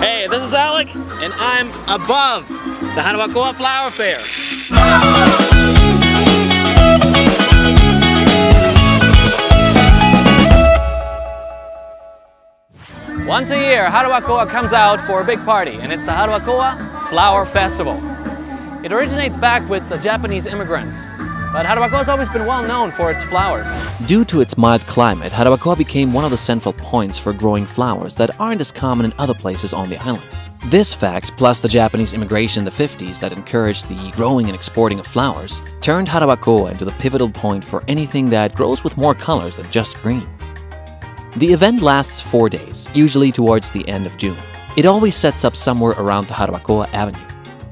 Hey, this is Alec, and I'm above the Jarabacoa Flower Fair. Once a year, Jarabacoa comes out for a big party, and it's the Jarabacoa Flower Festival. It originates back with the Japanese immigrants, but Jarabacoa has always been well known for its flowers. Due to its mild climate, Jarabacoa became one of the central points for growing flowers that aren't as common in other places on the island. This fact, plus the Japanese immigration in the 50s that encouraged the growing and exporting of flowers, turned Jarabacoa into the pivotal point for anything that grows with more colors than just green. The event lasts 4 days, usually towards the end of June. It always sets up somewhere around the Jarabacoa Avenue.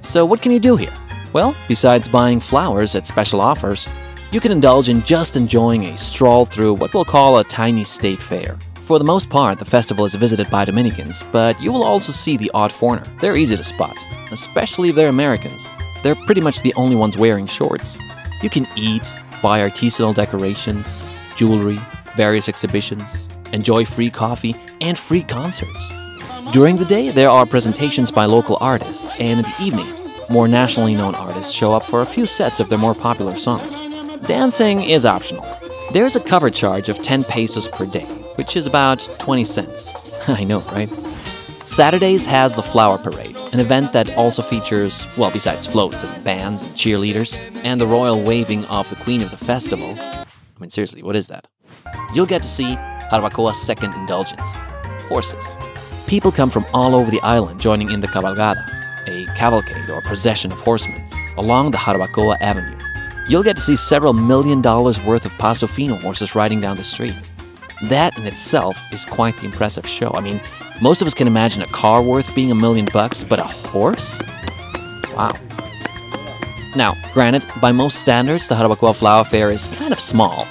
So what can you do here? Well, besides buying flowers at special offers, you can indulge in just enjoying a stroll through what we'll call a tiny state fair. For the most part, the festival is visited by Dominicans, but you will also see the odd foreigner. They're easy to spot, especially if they're Americans. They're pretty much the only ones wearing shorts. You can eat, buy artisanal decorations, jewelry, various exhibitions, enjoy free coffee and free concerts. During the day, there are presentations by local artists, and in the evening, more nationally known artists show up for a few sets of their more popular songs. Dancing is optional. There's a cover charge of 10 pesos per day, which is about 20 cents. I know, right? Saturdays has the Flower Parade, an event that also features, well, besides floats and bands and cheerleaders, and the royal waving of the queen of the festival. I mean, seriously, what is that? You'll get to see Jarabacoa's second indulgence, horses. People come from all over the island joining in the cabalgada, a cavalcade or procession of horsemen, along the Jarabacoa Avenue. You'll get to see several $1 million worth of Paso Fino horses riding down the street. That in itself is quite the impressive show. I mean, most of us can imagine a car worth being $1 million, but a horse? Wow. Now, granted, by most standards, the Jarabacoa Flower Fair is kind of small.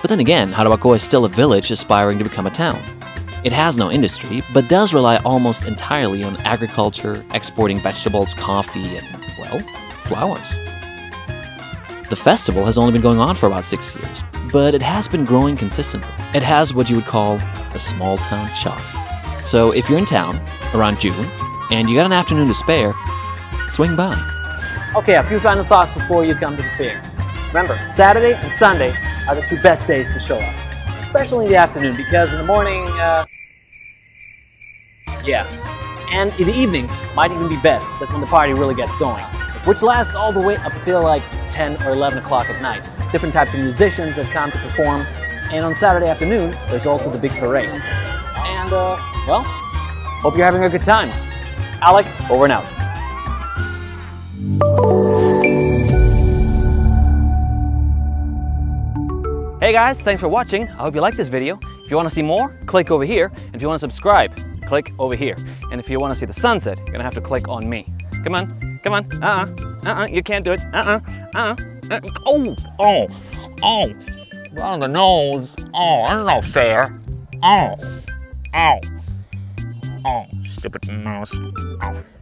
But then again, Jarabacoa is still a village aspiring to become a town. It has no industry, but does rely almost entirely on agriculture, exporting vegetables, coffee, and, well, flowers. The festival has only been going on for about 6 years, but it has been growing consistently. It has what you would call a small-town charm. So if you're in town around June and you got an afternoon to spare, swing by. Okay, a few final thoughts before you come to the fair. Remember, Saturday and Sunday are the two best days to show up, especially in the afternoon, because in the morning, and in the evenings might even be best. That's when the party really gets going, which lasts all the way up until like 10 or 11 o'clock at night. Different types of musicians have come to perform, and on Saturday afternoon, there's also the big parade. And, well, hope you're having a good time. Alec, over and out. Hey guys, thanks for watching. I hope you liked this video. If you want to see more, click over here. And if you want to subscribe, click over here. And if you want to see the sunset, you're gonna have to click on me. Come on, come on. You can't do it. Oh. On the nose. Oh, I don't know, fair. Oh. Stupid mouse. Oh.